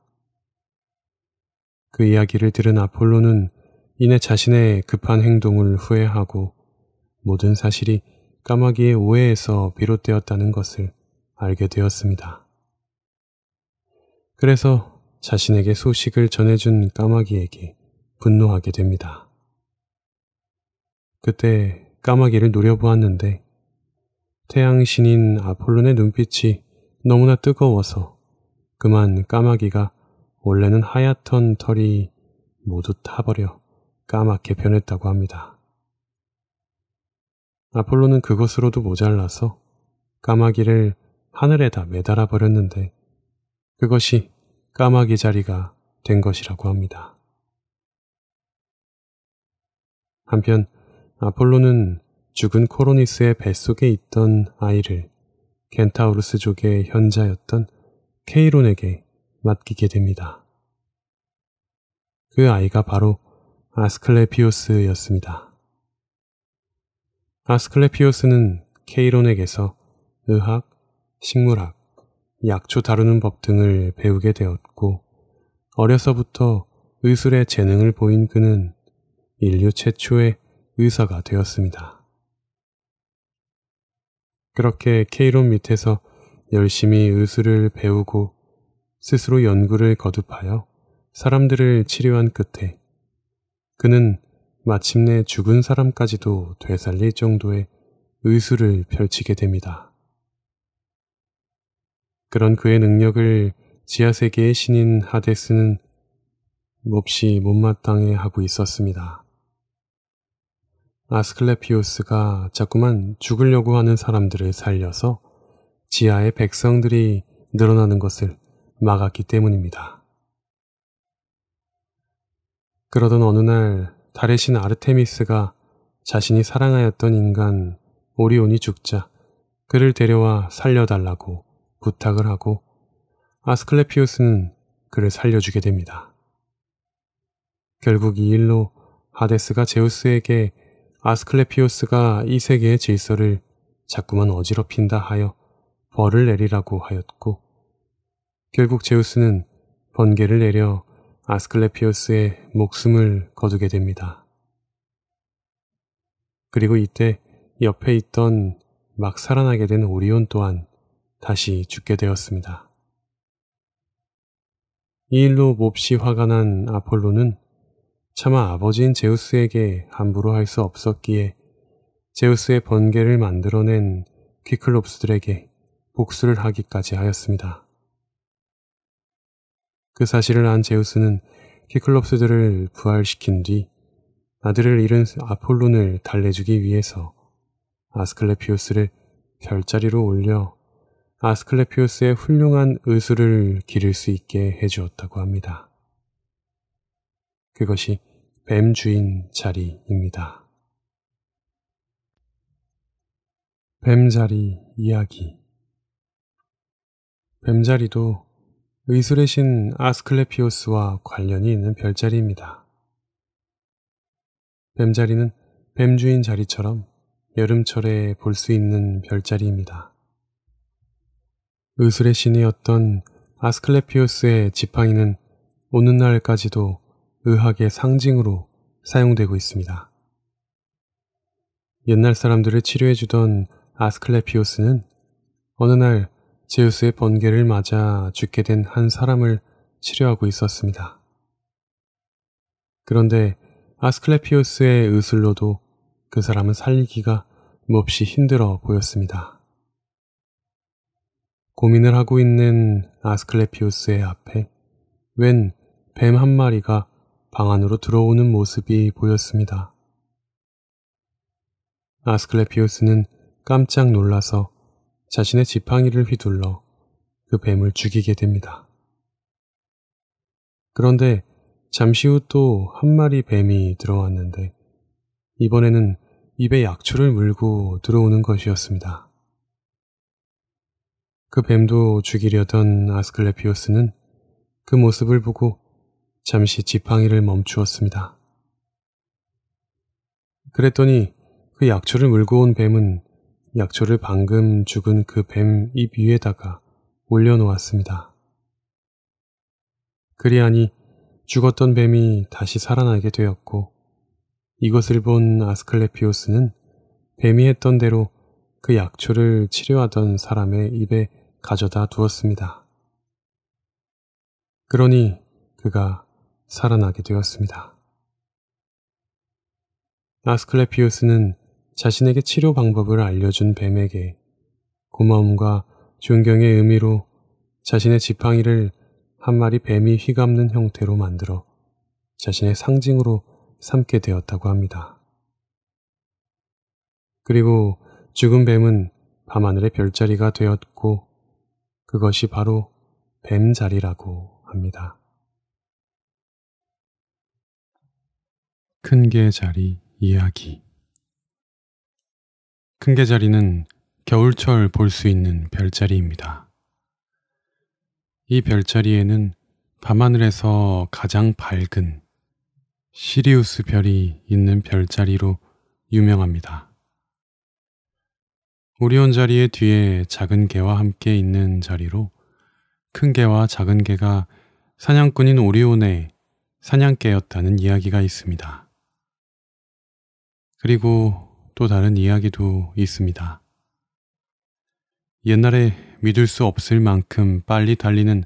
그 이야기를 들은 아폴론은 이내 자신의 급한 행동을 후회하고 모든 사실이 까마귀의 오해에서 비롯되었다는 것을 알게 되었습니다. 그래서 자신에게 소식을 전해준 까마귀에게 분노하게 됩니다. 그때 까마귀를 노려보았는데 태양신인 아폴론의 눈빛이 너무나 뜨거워서 그만 까마귀가 원래는 하얗던 털이 모두 타버려 까맣게 변했다고 합니다. 아폴로는 그것으로도 모자라서 까마귀를 하늘에다 매달아 버렸는데 그것이 까마귀 자리가 된 것이라고 합니다. 한편 아폴로는 죽은 코로니스의 뱃속에 있던 아이를 켄타우루스족의 현자였던 케이론에게 맡기게 됩니다. 그 아이가 바로 아스클레피오스였습니다. 아스클레피오스는 케이론에게서 의학, 식물학, 약초 다루는 법 등을 배우게 되었고 어려서부터 의술의 재능을 보인 그는 인류 최초의 의사가 되었습니다. 그렇게 케이론 밑에서 열심히 의술을 배우고 스스로 연구를 거듭하여 사람들을 치료한 끝에 그는 마침내 죽은 사람까지도 되살릴 정도의 의술을 펼치게 됩니다. 그런 그의 능력을 지하세계의 신인 하데스는 몹시 못마땅해 하고 있었습니다. 아스클레피오스가 자꾸만 죽으려고 하는 사람들을 살려서 지하의 백성들이 늘어나는 것을 막았기 때문입니다. 그러던 어느 날 달의 신 아르테미스가 자신이 사랑하였던 인간 오리온이 죽자 그를 데려와 살려달라고 부탁을 하고 아스클레피오스는 그를 살려주게 됩니다. 결국 이 일로 하데스가 제우스에게 아스클레피오스가 이 세계의 질서를 자꾸만 어지럽힌다 하여 벌을 내리라고 하였고 결국 제우스는 번개를 내려 아스클레피오스의 목숨을 거두게 됩니다. 그리고 이때 옆에 있던 막 살아나게 된 오리온 또한 다시 죽게 되었습니다. 이 일로 몹시 화가 난 아폴로는 차마 아버지인 제우스에게 함부로 할 수 없었기에 제우스의 번개를 만들어낸 키클롭스들에게 복수를 하기까지 하였습니다. 그 사실을 안 제우스는 키클롭스들을 부활시킨 뒤 아들을 잃은 아폴론을 달래주기 위해서 아스클레피오스를 별자리로 올려 아스클레피오스의 훌륭한 의술을 기를 수 있게 해주었다고 합니다. 그것이 뱀 주인 자리입니다. 뱀 자리 이야기. 뱀 자리도 의술의 신 아스클레피오스와 관련이 있는 별자리입니다. 뱀 자리는 뱀 주인 자리처럼 여름철에 볼 수 있는 별자리입니다. 의술의 신이었던 아스클레피오스의 지팡이는 오는 날까지도 의학의 상징으로 사용되고 있습니다. 옛날 사람들을 치료해주던 아스클레피오스는 어느 날 제우스의 번개를 맞아 죽게 된 한 사람을 치료하고 있었습니다. 그런데 아스클레피오스의 의술로도 그 사람은 살리기가 몹시 힘들어 보였습니다. 고민을 하고 있는 아스클레피오스의 앞에 웬 뱀 한 마리가 방 안으로 들어오는 모습이 보였습니다. 아스클레피오스는 깜짝 놀라서 자신의 지팡이를 휘둘러 그 뱀을 죽이게 됩니다. 그런데 잠시 후 또 한 마리 뱀이 들어왔는데 이번에는 입에 약초를 물고 들어오는 것이었습니다. 그 뱀도 죽이려던 아스클레피오스는 그 모습을 보고 잠시 지팡이를 멈추었습니다. 그랬더니 그 약초를 물고 온 뱀은 약초를 방금 죽은 그 뱀 입 위에다가 올려놓았습니다. 그리하니 죽었던 뱀이 다시 살아나게 되었고 이것을 본 아스클레피오스는 뱀이 했던 대로 그 약초를 치료하던 사람의 입에 가져다 두었습니다. 그러니 그가 살아나게 되었습니다. 아스클레피오스는 자신에게 치료 방법을 알려준 뱀에게 고마움과 존경의 의미로 자신의 지팡이를 한 마리 뱀이 휘감는 형태로 만들어 자신의 상징으로 삼게 되었다고 합니다. 그리고 죽은 뱀은 밤하늘의 별자리가 되었고 그것이 바로 뱀자리라고 합니다. 큰 개자리 이야기. 큰 개자리는 겨울철 볼 수 있는 별자리입니다. 이 별자리에는 밤하늘에서 가장 밝은 시리우스 별이 있는 별자리로 유명합니다. 오리온 자리의 뒤에 작은 개와 함께 있는 자리로 큰 개와 작은 개가 사냥꾼인 오리온의 사냥개였다는 이야기가 있습니다. 그리고 또 다른 이야기도 있습니다. 옛날에 믿을 수 없을 만큼 빨리 달리는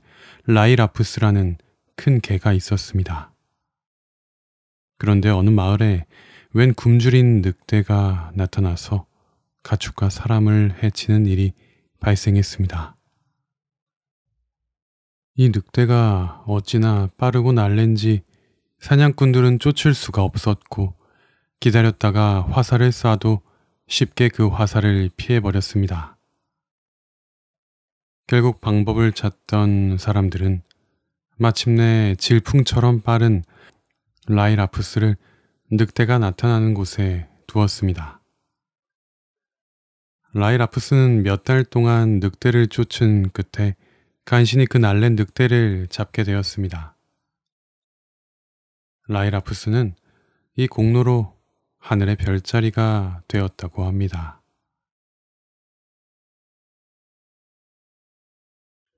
라이라프스라는 큰 개가 있었습니다. 그런데 어느 마을에 웬 굶주린 늑대가 나타나서 가축과 사람을 해치는 일이 발생했습니다. 이 늑대가 어찌나 빠르고 날랜지 사냥꾼들은 쫓을 수가 없었고 기다렸다가 화살을 쏴도 쉽게 그 화살을 피해버렸습니다. 결국 방법을 찾던 사람들은 마침내 질풍처럼 빠른 라이라프스를 늑대가 나타나는 곳에 두었습니다. 라이라프스는 몇 달 동안 늑대를 쫓은 끝에 간신히 그 날랜 늑대를 잡게 되었습니다. 라이라프스는 이 공로로 하늘의 별자리가 되었다고 합니다.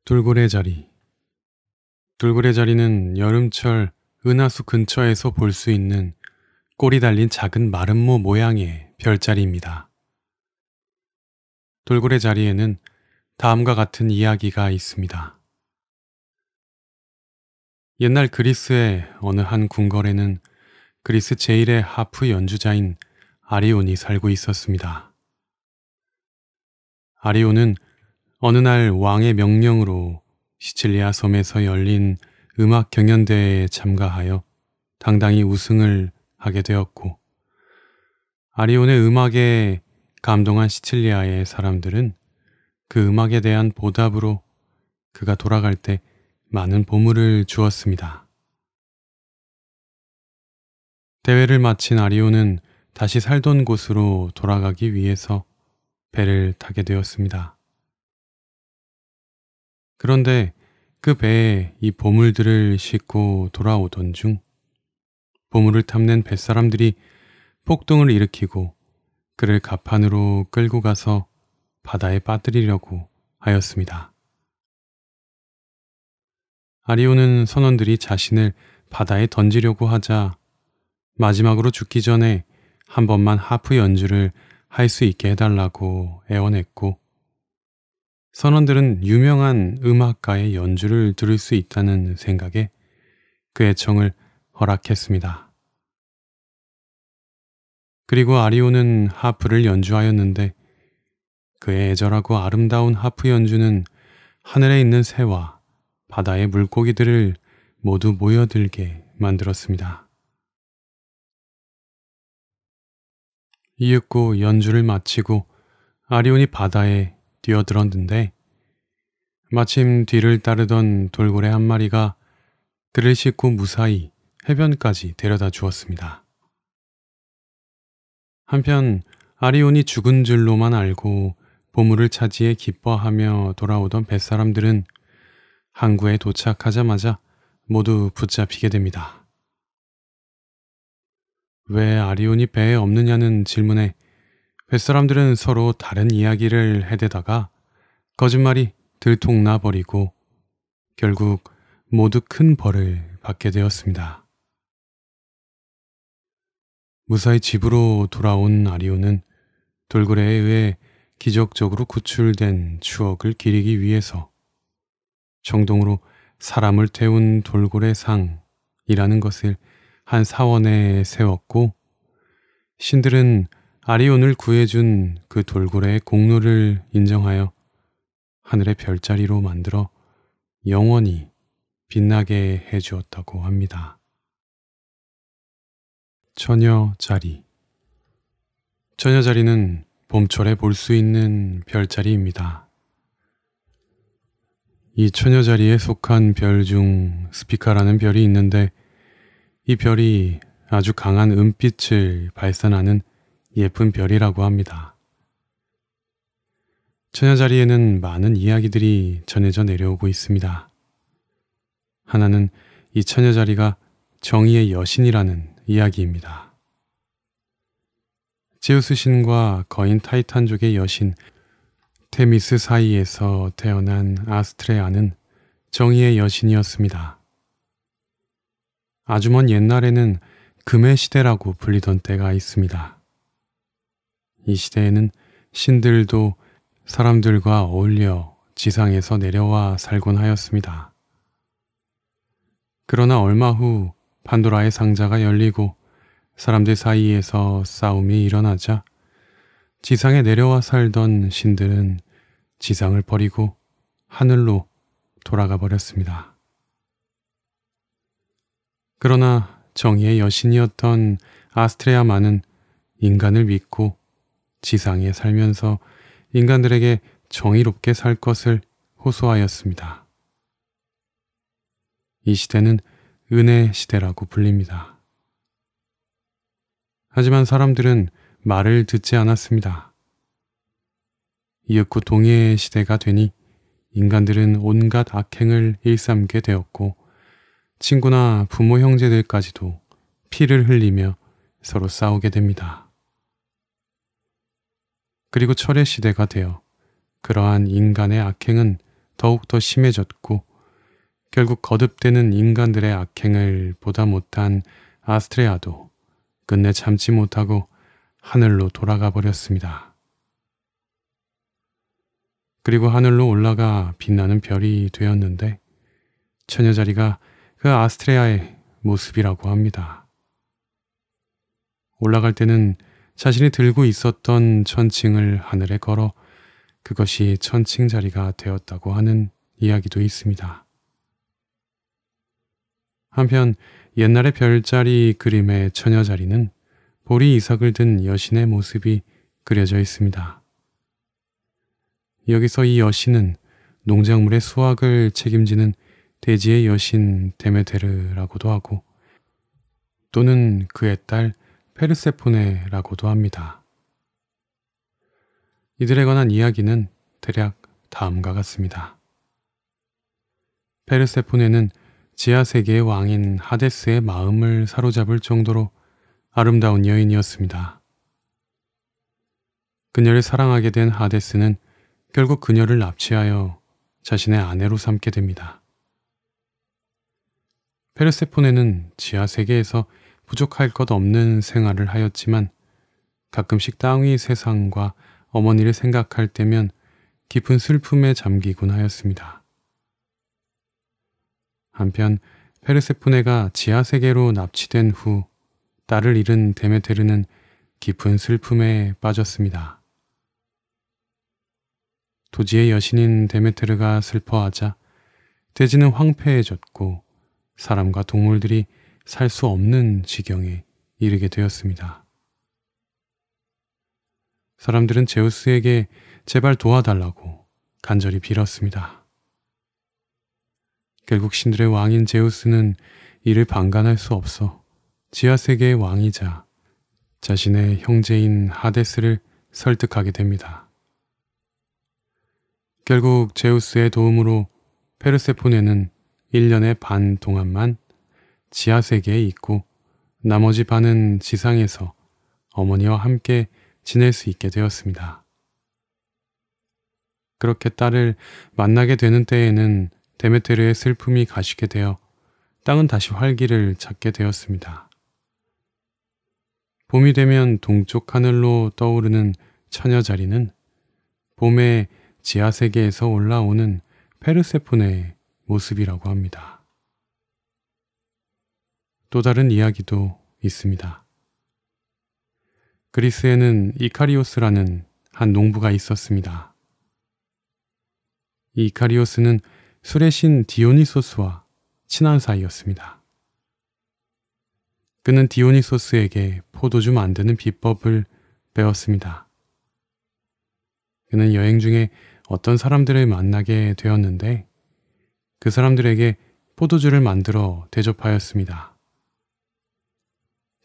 돌고래 자리. 돌고래 자리는 여름철 은하수 근처에서 볼 수 있는 꼬리 달린 작은 마름모 모양의 별자리입니다. 돌고래 자리에는 다음과 같은 이야기가 있습니다. 옛날 그리스의 어느 한 궁궐에는 그리스 제일의 하프 연주자인 아리온이 살고 있었습니다. 아리온은 어느 날 왕의 명령으로 시칠리아 섬에서 열린 음악 경연대회에 참가하여 당당히 우승을 하게 되었고, 아리온의 음악에 감동한 시칠리아의 사람들은 그 음악에 대한 보답으로 그가 돌아갈 때 많은 보물을 주었습니다. 대회를 마친 아리온은 다시 살던 곳으로 돌아가기 위해서 배를 타게 되었습니다. 그런데 그 배에 이 보물들을 싣고 돌아오던 중 보물을 탐낸 뱃사람들이 폭동을 일으키고 그를 갑판으로 끌고 가서 바다에 빠뜨리려고 하였습니다. 아리온은 선원들이 자신을 바다에 던지려고 하자 마지막으로 죽기 전에 한 번만 하프 연주를 할 수 있게 해달라고 애원했고, 선원들은 유명한 음악가의 연주를 들을 수 있다는 생각에 그 애청을 허락했습니다. 그리고 아리온은 하프를 연주하였는데 그의 애절하고 아름다운 하프 연주는 하늘에 있는 새와 바다의 물고기들을 모두 모여들게 만들었습니다. 이윽고 연주를 마치고 아리온이 바다에 뛰어들었는데 마침 뒤를 따르던 돌고래 한 마리가 그를 싣고 무사히 해변까지 데려다 주었습니다. 한편 아리온이 죽은 줄로만 알고 보물을 차지해 기뻐하며 돌아오던 뱃사람들은 항구에 도착하자마자 모두 붙잡히게 됩니다. 왜 아리온이 배에 없느냐는 질문에 뱃사람들은 서로 다른 이야기를 해대다가 거짓말이 들통나 버리고 결국 모두 큰 벌을 받게 되었습니다. 무사히 집으로 돌아온 아리온은 돌고래에 의해 기적적으로 구출된 추억을 기리기 위해서 청동으로 사람을 태운 돌고래상이라는 것을 한 사원에 세웠고, 신들은 아리온을 구해준 그 돌고래의 공로를 인정하여 하늘의 별자리로 만들어 영원히 빛나게 해주었다고 합니다. 처녀자리. 처녀자리는 봄철에 볼 수 있는 별자리입니다. 이 처녀자리에 속한 별 중 스피카라는 별이 있는데 이 별이 아주 강한 은빛을 발산하는 예쁜 별이라고 합니다. 처녀자리에는 많은 이야기들이 전해져 내려오고 있습니다. 하나는 이 처녀자리가 정의의 여신이라는 이야기입니다. 제우스 신과 거인 타이탄족의 여신 테미스 사이에서 태어난 아스트레아는 정의의 여신이었습니다. 아주 먼 옛날에는 금의 시대라고 불리던 때가 있습니다. 이 시대에는 신들도 사람들과 어울려 지상에서 내려와 살곤 하였습니다. 그러나 얼마 후 판도라의 상자가 열리고 사람들 사이에서 싸움이 일어나자 지상에 내려와 살던 신들은 지상을 버리고 하늘로 돌아가 버렸습니다. 그러나 정의의 여신이었던 아스트레아만은 인간을 믿고 지상에 살면서 인간들에게 정의롭게 살 것을 호소하였습니다. 이 시대는 은혜 시대라고 불립니다. 하지만 사람들은 말을 듣지 않았습니다. 이윽고 동의의 시대가 되니 인간들은 온갖 악행을 일삼게 되었고 친구나 부모 형제들까지도 피를 흘리며 서로 싸우게 됩니다. 그리고 철의 시대가 되어 그러한 인간의 악행은 더욱더 심해졌고 결국 거듭되는 인간들의 악행을 보다 못한 아스트레아도 끝내 참지 못하고 하늘로 돌아가 버렸습니다. 그리고 하늘로 올라가 빛나는 별이 되었는데 처녀자리가 그 아스트레아의 모습이라고 합니다. 올라갈 때는 자신이 들고 있었던 천칭을 하늘에 걸어 그것이 천칭자리가 되었다고 하는 이야기도 있습니다. 한편 옛날의 별자리 그림의 처녀자리는 보리 이삭을 든 여신의 모습이 그려져 있습니다. 여기서 이 여신은 농작물의 수확을 책임지는 대지의 여신 데메테르라고도 하고 또는 그의 딸 페르세포네라고도 합니다. 이들에 관한 이야기는 대략 다음과 같습니다. 페르세포네는 지하세계의 왕인 하데스의 마음을 사로잡을 정도로 아름다운 여인이었습니다. 그녀를 사랑하게 된 하데스는 결국 그녀를 납치하여 자신의 아내로 삼게 됩니다. 페르세포네는 지하세계에서 부족할 것 없는 생활을 하였지만 가끔씩 땅위 세상과 어머니를 생각할 때면 깊은 슬픔에 잠기곤 하였습니다. 한편 페르세포네가 지하세계로 납치된 후 딸을 잃은 데메테르는 깊은 슬픔에 빠졌습니다. 도지의 여신인 데메테르가 슬퍼하자 대지는 황폐해졌고 사람과 동물들이 살 수 없는 지경에 이르게 되었습니다. 사람들은 제우스에게 제발 도와달라고 간절히 빌었습니다. 결국 신들의 왕인 제우스는 이를 방관할 수 없어 지하세계의 왕이자 자신의 형제인 하데스를 설득하게 됩니다. 결국 제우스의 도움으로 페르세포네는 일 년의 반 동안만 지하세계에 있고 나머지 반은 지상에서 어머니와 함께 지낼 수 있게 되었습니다. 그렇게 딸을 만나게 되는 때에는 데메테르의 슬픔이 가시게 되어 땅은 다시 활기를 찾게 되었습니다. 봄이 되면 동쪽 하늘로 떠오르는 처녀자리는 봄에 지하세계에서 올라오는 페르세포네의 모습이라고 합니다. 또 다른 이야기도 있습니다. 그리스에는 이카리오스라는 한 농부가 있었습니다. 이카리오스는 술의 신 디오니소스와 친한 사이였습니다. 그는 디오니소스에게 포도주 만드는 비법을 배웠습니다. 그는 여행 중에 어떤 사람들을 만나게 되었는데 그 사람들에게 포도주를 만들어 대접하였습니다.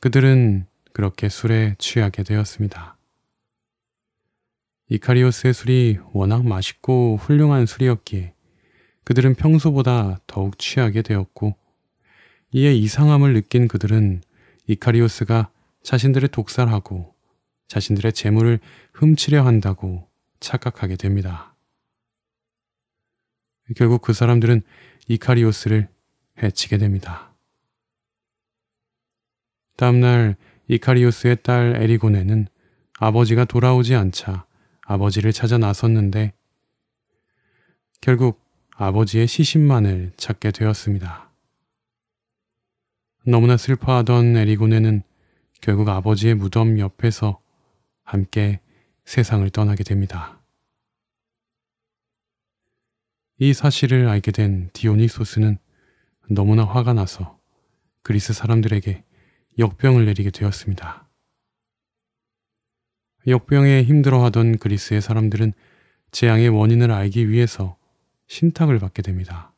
그들은 그렇게 술에 취하게 되었습니다. 이카리오스의 술이 워낙 맛있고 훌륭한 술이었기에 그들은 평소보다 더욱 취하게 되었고, 이에 이상함을 느낀 그들은 이카리오스가 자신들을 독살하고 자신들의 재물을 훔치려 한다고 착각하게 됩니다. 결국 그 사람들은 이카리오스를 해치게 됩니다. 다음날 이카리오스의 딸 에리고네는 아버지가 돌아오지 않자 아버지를 찾아 나섰는데 결국 아버지의 시신만을 찾게 되었습니다. 너무나 슬퍼하던 에리고네는 결국 아버지의 무덤 옆에서 함께 세상을 떠나게 됩니다. 이 사실을 알게 된 디오니소스는 너무나 화가 나서 그리스 사람들에게 역병을 내리게 되었습니다. 역병에 힘들어하던 그리스의 사람들은 재앙의 원인을 알기 위해서 신탁을 받게 됩니다.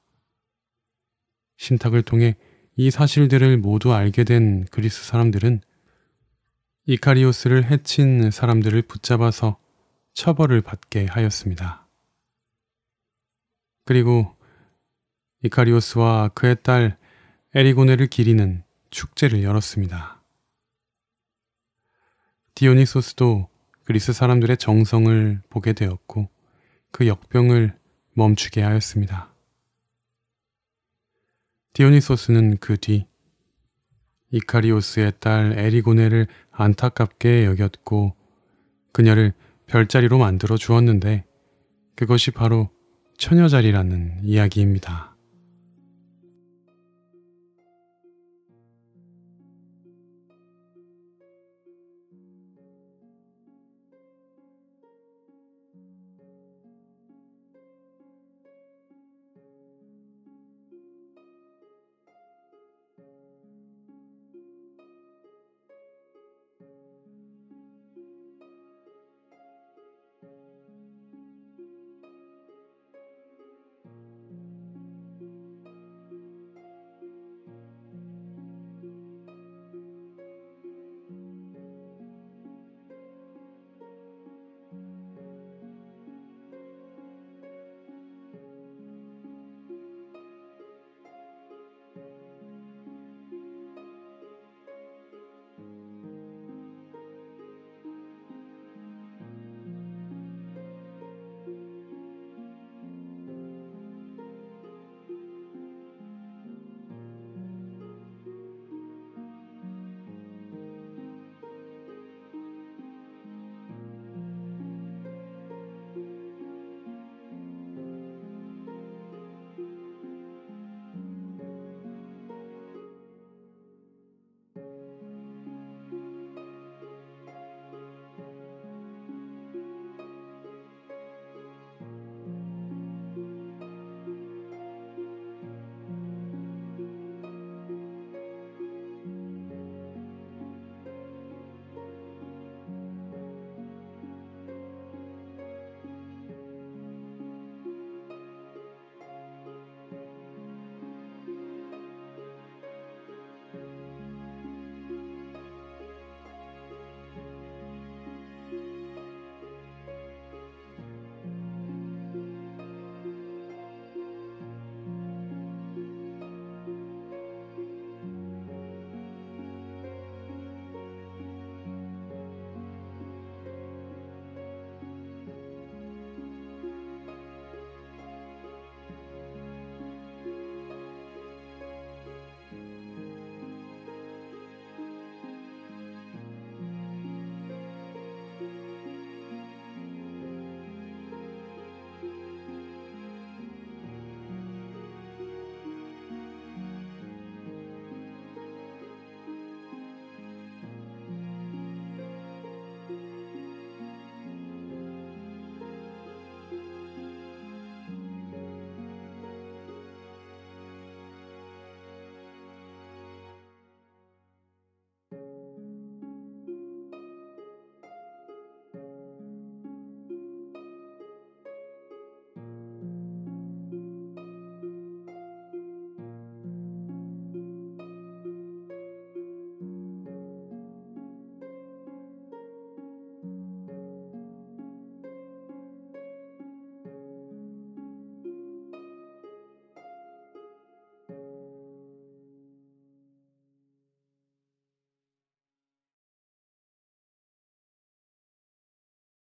신탁을 통해 이 사실들을 모두 알게 된 그리스 사람들은 이카리오스를 해친 사람들을 붙잡아서 처벌을 받게 하였습니다. 그리고 이카리오스와 그의 딸 에리고네를 기리는 축제를 열었습니다. 디오니소스도 그리스 사람들의 정성을 보게 되었고 그 역병을 멈추게 하였습니다. 디오니소스는 그 뒤 이카리오스의 딸 에리고네를 안타깝게 여겼고 그녀를 별자리로 만들어 주었는데 그것이 바로 처녀자리라는 이야기입니다.